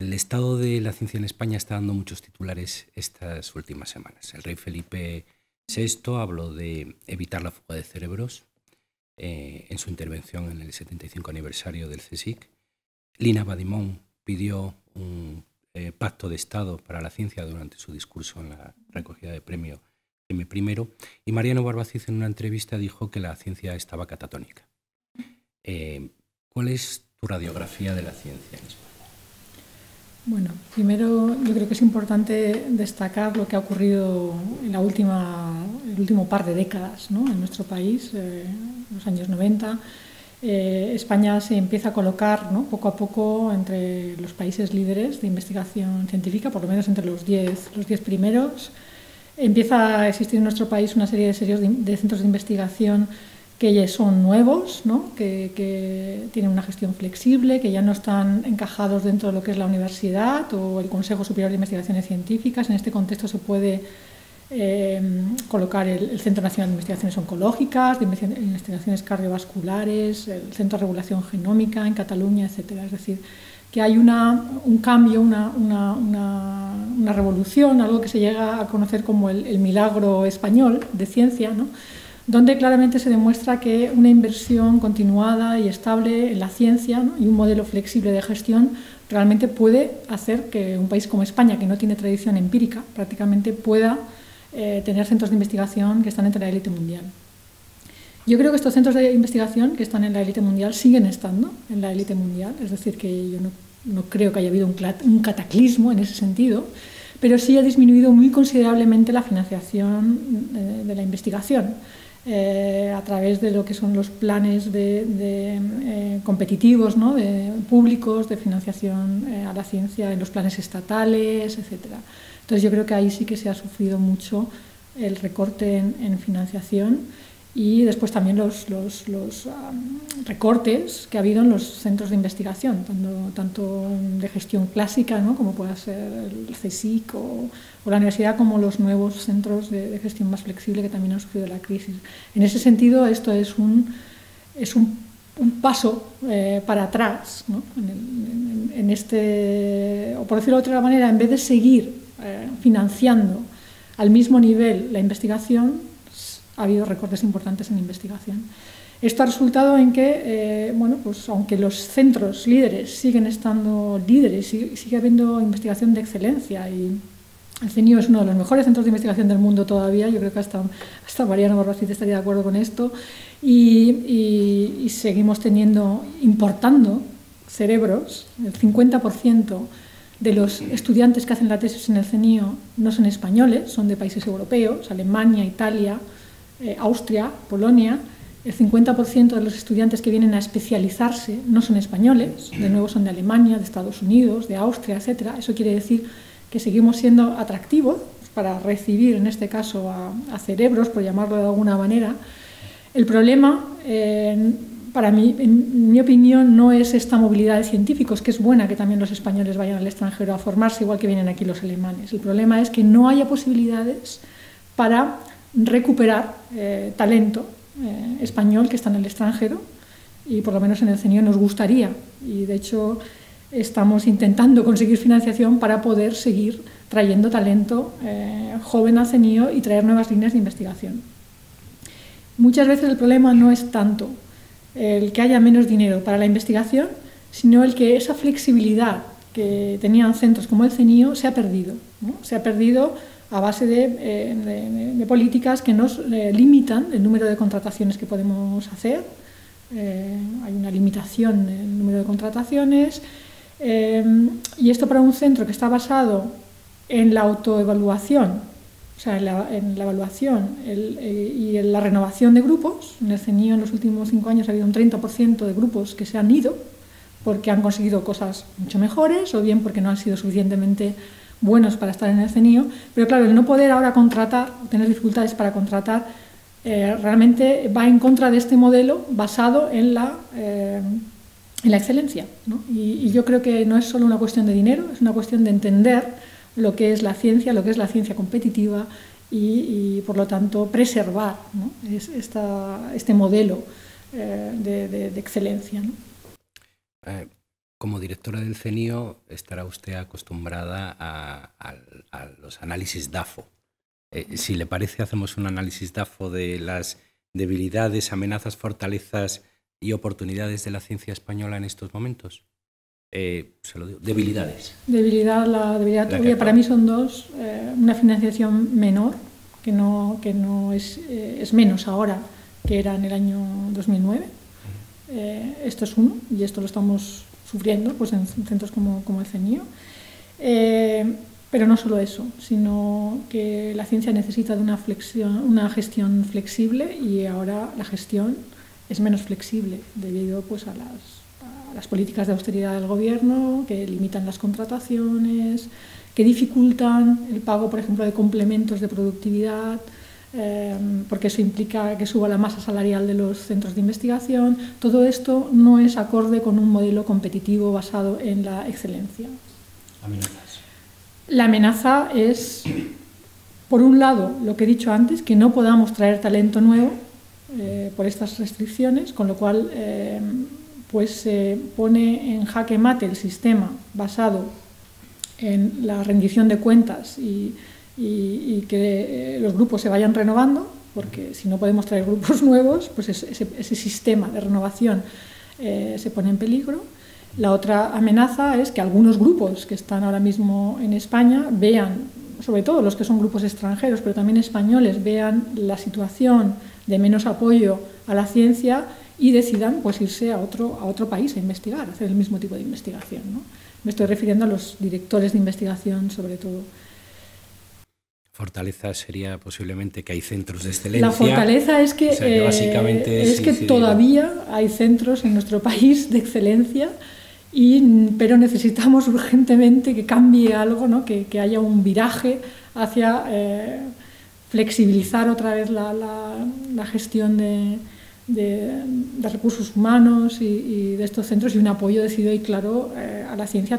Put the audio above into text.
El estado de la ciencia en España está dando muchos titulares estas últimas semanas. El rey Felipe VI habló de evitar la fuga de cerebros en su intervención en el 75 aniversario del CSIC. Lina Badimón pidió un pacto de Estado para la ciencia durante su discurso en la recogida de premio Jaime Primero. Y Mariano Barbacid en una entrevista dijo que la ciencia estaba catatónica. ¿Cuál es tu radiografía de la ciencia en España? Bueno, primero yo creo que es importante destacar lo que ha ocurrido en el último par de décadas, ¿no?, en nuestro país, en los años 90. España se empieza a colocar, ¿no?, poco a poco entre los países líderes de investigación científica, por lo menos entre los 10 primeros. Empieza a existir en nuestro país una serie de centros de investigación que ya son nuevos, ¿no?, que tienen una gestión flexible, que ya no están encajados dentro de lo que es la universidad o el Consejo Superior de Investigaciones Científicas. En este contexto se puede colocar el Centro Nacional de Investigaciones Oncológicas, de Investigaciones Cardiovasculares, el Centro de Regulación Genómica en Cataluña, etc. Es decir, que hay un cambio, una revolución, algo que se llega a conocer como el milagro español de ciencia, ¿no?, donde claramente se demuestra que una inversión continuada y estable en la ciencia, ¿no?, y un modelo flexible de gestión realmente puede hacer que un país como España, que no tiene tradición empírica, prácticamente pueda tener centros de investigación que están entre la élite mundial. Yo creo que estos centros de investigación que están en la élite mundial siguen estando en la élite mundial, es decir, que yo no creo que haya habido un cataclismo en ese sentido, pero sí ha disminuido muy considerablemente la financiación de la investigación. A través de lo que son los planes competitivos, ¿no?, de públicos, de financiación a la ciencia en los planes estatales, etc. Entonces yo creo que ahí sí que se ha sufrido mucho el recorte en financiación y después también los recortes que ha habido en los centros de investigación, tanto de gestión clásica, ¿no?, como pueda ser el CSIC o la universidad, como los nuevos centros de gestión más flexible que también han sufrido la crisis. En ese sentido, esto es un paso para atrás, ¿no?, en este, o por decirlo de otra manera, en vez de seguir financiando al mismo nivel la investigación, ha habido recortes importantes en investigación. Esto ha resultado en que, bueno, pues aunque los centros líderes siguen estando líderes, sigue habiendo investigación de excelencia, y el CENIO es uno de los mejores centros de investigación del mundo todavía. Yo creo que hasta Mariano Barbacid estaría de acuerdo con esto, y seguimos importando cerebros. El 50% de los estudiantes que hacen la tesis en el CENIO no son españoles, son de países europeos, Alemania, Italia, Austria, Polonia. El 50% de los estudiantes que vienen a especializarse no son españoles, de nuevo son de Alemania, de Estados Unidos, de Austria, etc. Eso quiere decir que seguimos siendo atractivos para recibir, en este caso, a cerebros, por llamarlo de alguna manera. El problema, para mí, en mi opinión, no es esta movilidad de científicos, que es buena que también los españoles vayan al extranjero a formarse, igual que vienen aquí los alemanes. El problema es que no haya posibilidades para recuperar talento español que está en el extranjero, y por lo menos en el CENIO nos gustaría, y de hecho estamos intentando conseguir financiación para poder seguir trayendo talento joven al CENIO y traer nuevas líneas de investigación. Muchas veces el problema no es tanto el que haya menos dinero para la investigación, sino el que esa flexibilidad que tenían centros como el CENIO se ha perdido, ¿no? Se ha perdido a base de políticas que nos limitan el número de contrataciones que podemos hacer. Hay una limitación en el número de contrataciones, y esto para un centro que está basado en la autoevaluación, o sea, en la evaluación y en la renovación de grupos. En el CENIO en los últimos 5 años ha habido un 30% de grupos que se han ido porque han conseguido cosas mucho mejores o bien porque no han sido suficientemente buenos para estar en el CENIO, pero claro, el no poder ahora contratar, tener dificultades para contratar, realmente va en contra de este modelo basado en la excelencia, ¿no? Y yo creo que no es solo una cuestión de dinero, es una cuestión de entender lo que es la ciencia, lo que es la ciencia competitiva, y por lo tanto preservar, ¿no?, este modelo de excelencia, ¿no? Como directora del CENIO estará usted acostumbrada a los análisis DAFO. Si le parece, hacemos un análisis DAFO de las debilidades, amenazas, fortalezas y oportunidades de la ciencia española en estos momentos. Se lo digo, debilidades. La debilidad obvia para mí son dos. Una financiación menor, que es menos ahora que era en el año 2009. Esto es uno, y esto lo estamos sufriendo pues en centros como el CENIO. Pero no solo eso, sino que la ciencia necesita de una gestión flexible, y ahora la gestión es menos flexible debido pues a las políticas de austeridad del gobierno, que limitan las contrataciones, que dificultan el pago, por ejemplo, de complementos de productividad, porque eso implica que suba la masa salarial de los centros de investigación. Todo esto no es acorde con un modelo competitivo basado en la excelencia. Amenazas. La amenaza es, por un lado, lo que he dicho antes, que no podamos traer talento nuevo por estas restricciones, con lo cual pone en jaque mate el sistema basado en la rendición de cuentas y que los grupos se vayan renovando, porque si no podemos traer grupos nuevos, pues ese sistema de renovación se pone en peligro. La otra amenaza es que algunos grupos que están ahora mismo en España vean, sobre todo los que son grupos extranjeros, pero también españoles, vean la situación de menos apoyo a la ciencia y decidan pues irse a otro país a investigar, a hacer el mismo tipo de investigación, ¿no? Me estoy refiriendo a los directores de investigación, sobre todo. Fortaleza sería posiblemente que hay centros de excelencia. La fortaleza es que, o sea, que básicamente es que todavía hay centros en nuestro país de excelencia, pero necesitamos urgentemente que cambie algo, ¿no? Que haya un viraje hacia flexibilizar otra vez la gestión de recursos humanos y de estos centros, y un apoyo decidido y claro a la ciencia.